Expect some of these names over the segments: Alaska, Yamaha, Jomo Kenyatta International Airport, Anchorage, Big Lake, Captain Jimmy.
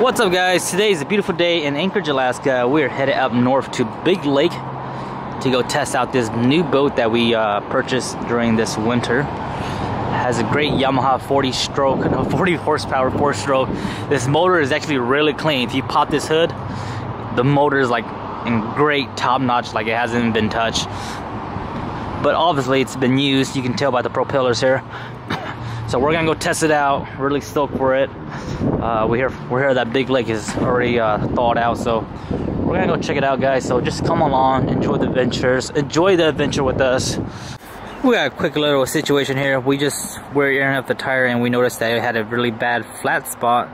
What's up, guys? Today is a beautiful day in Anchorage, Alaska. We're headed up north to Big Lake to go test out this new boat that we purchased during this winter. It has a great Yamaha 40 horsepower 4-stroke. This motor is actually really clean. If you pop this hood, the motor is like in great top notch, like it hasn't even been touched. But obviously it's been used. You can tell by the propellers here. So we're gonna go test it out. Really stoked for it. We hear that Big Lake is already thawed out, so we're gonna go check it out, guys. So just come along, enjoy the adventure with us. We got a quick little situation here. We're airing up the tire and we noticed that it had a really bad flat spot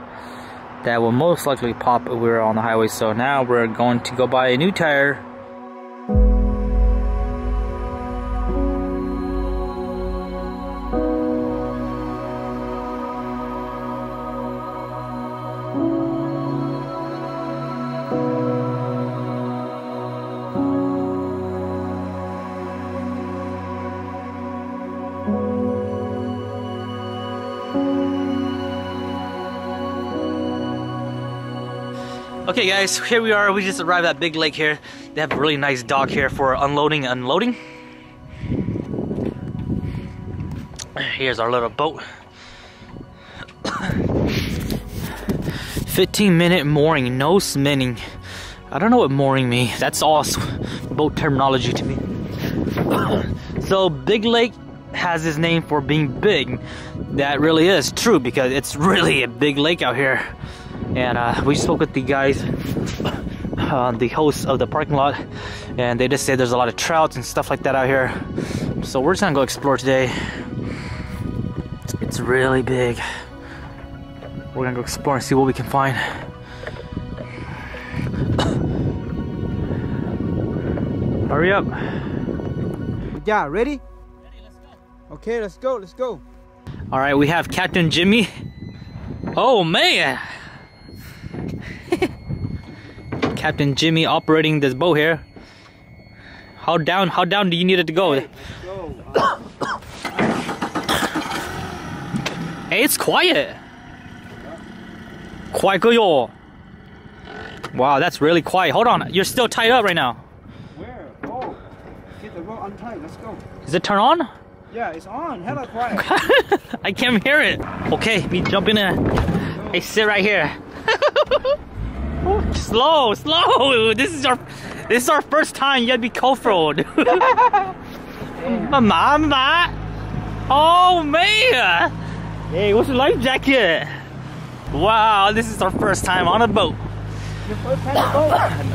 that will most likely pop if we were on the highway. So now we're going to go buy a new tire. Okay, guys, here we are. We just arrived at Big Lake here. They have a really nice dock here for unloading and unloading. Here's our little boat. 15-minute mooring, no spinning. I don't know what mooring means. That's all boat terminology to me. So Big Lake has its name for being big. That really is true because it's really a big lake out here. And we spoke with the guys, the hosts of the parking lot, and they just said there's a lot of trouts and stuff like that out here. So we're just gonna go explore today. It's really big. We're gonna go explore and see what we can find. Hurry up. Yeah, ready? Ready, let's go. Okay, let's go, let's go. All right, we have Captain Jimmy. Oh, man. Captain Jimmy operating this boat here. How down do you need it to go? Hey, let's go. Hey, it's quiet. Quiet, yo. Wow, that's really quiet. Hold on, you're still tied up right now. Where? Oh, get the rope untied. Let's go. Is it turn on? Yeah, it's on. Hella quiet. I can't hear it. Okay, we jump in there. Hey, sit right here. Slow, slow. This is our first time. You gotta be careful. Mama. Oh man. Hey, what's your life jacket? Wow, this is our first time on a boat. Your first time on a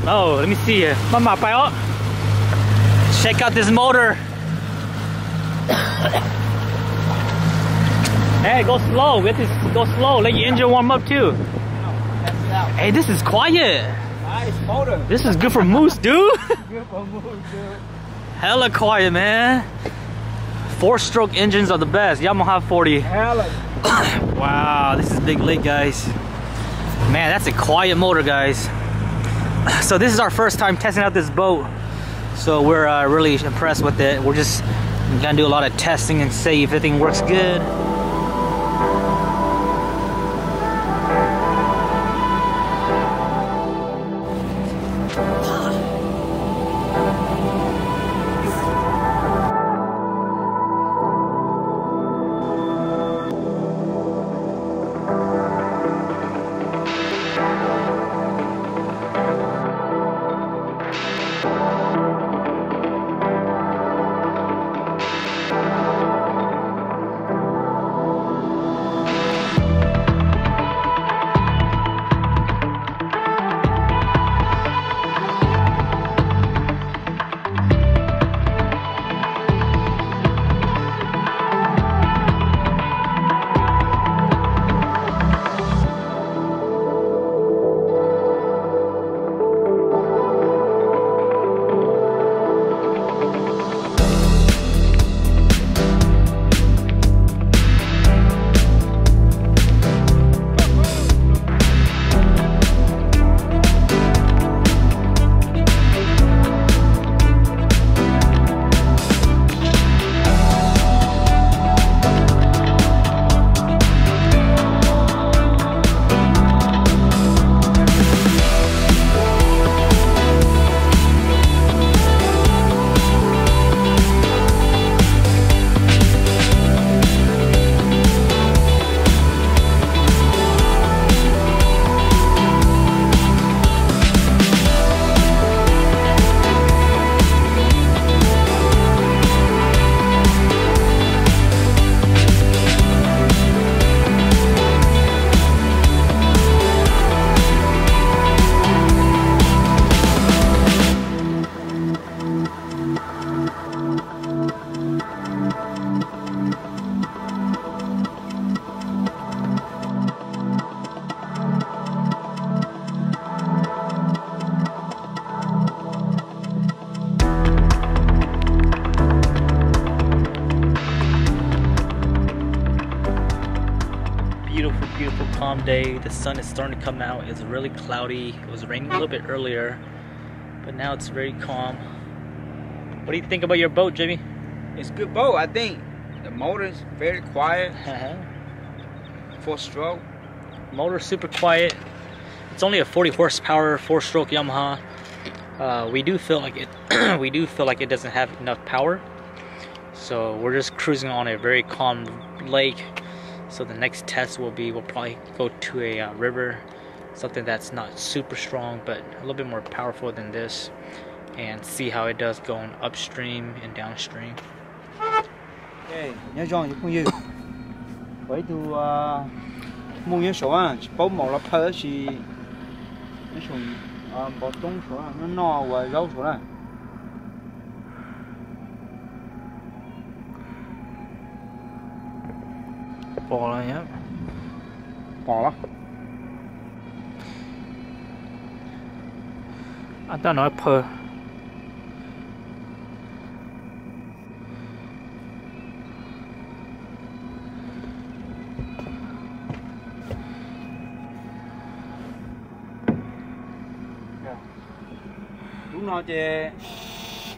boat? Oh, let me see here. Mama, pile. Check out this motor. Hey, go slow. With this, go slow. Let your engine warm up too. Hey, this is quiet. Nice motor. This is good for moose, dude. Good for moose, dude. Hella quiet, man. 4-stroke engines are the best. Yamaha 40. Hella. Wow, this is Big Lake, guys. Man, that's a quiet motor, guys. So this is our first time testing out this boat. So we're really impressed with it. We're just gonna do a lot of testing and see if everything works good. today. The sun is starting to come out. It's really cloudy. It was raining a little bit earlier, but now it's very calm. What do you think about your boat, Jimmy? It's a good boat, I think. The motor's very quiet. Four stroke. Motor super quiet. It's only a 40 horsepower 4-stroke Yamaha. We do feel like it. We do feel like it doesn't have enough power. So we're just cruising on a very calm lake. So the next test will be, we'll probably go to a river, something that's not super strong but a little bit more powerful than this, and see how it does going upstream and downstream. Hey, nhớ chọn những con gì? Với từ mua những số à, bao màu là phải chỉ những số bảo tông số à, nó nọ và rau số này. Bò này nhá, bò lắm. Anh ta nói phơ. Lúc nào chị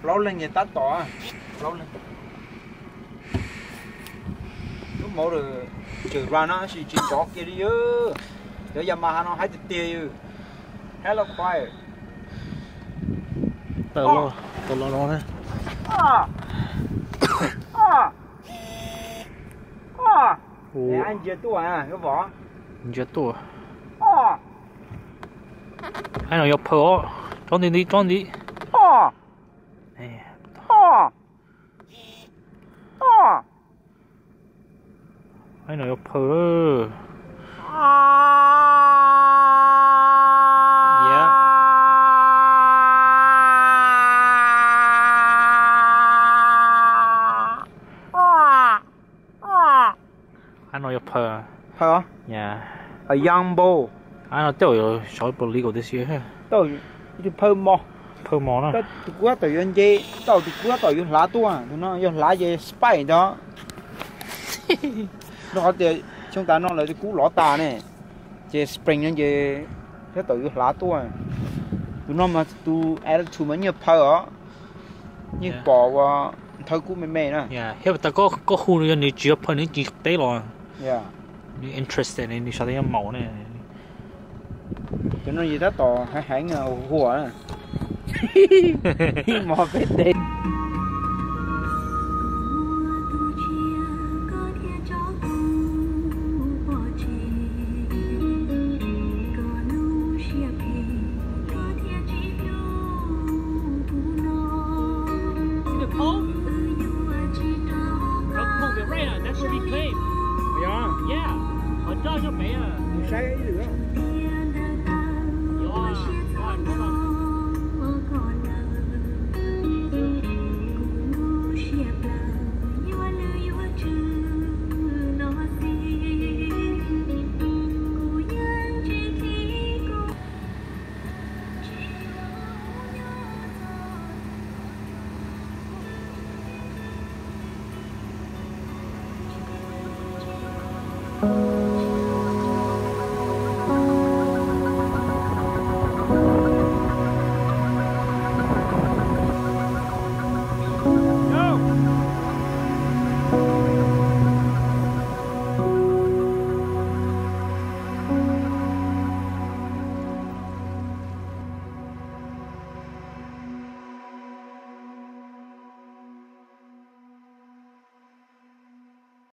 lâu lên người ta tỏ, lâu lên. Lúc mẫu được trừ ra nó chỉ chó kia đi chứ, để Yamaha nó hãy tìa chứ. Hello quiet. Tờ lo đấy. Để anh giật tua à, cái vỏ. Giật tua. Anh nói phở, tròn đi. Anh nói phở. I know your purr. Purr? Yeah. A young bull. I know tell you, short bull legal this year. Huh? Tell you, you purr more. Purr more, huh? The quarter you and jay, tell the quarter you la tua, you know, you la jay spy, dog. No, the chunta no, the cool lotta, eh? Jay spring and jay, tell you la tua. You know, must do add too many purr. You bore, tell good me, huh? Yeah, here with the go who you need your pony, they long. Yeah. Interested in each other mẫu này. Cho nó gì đó to hãng hùa. Mò vết đi.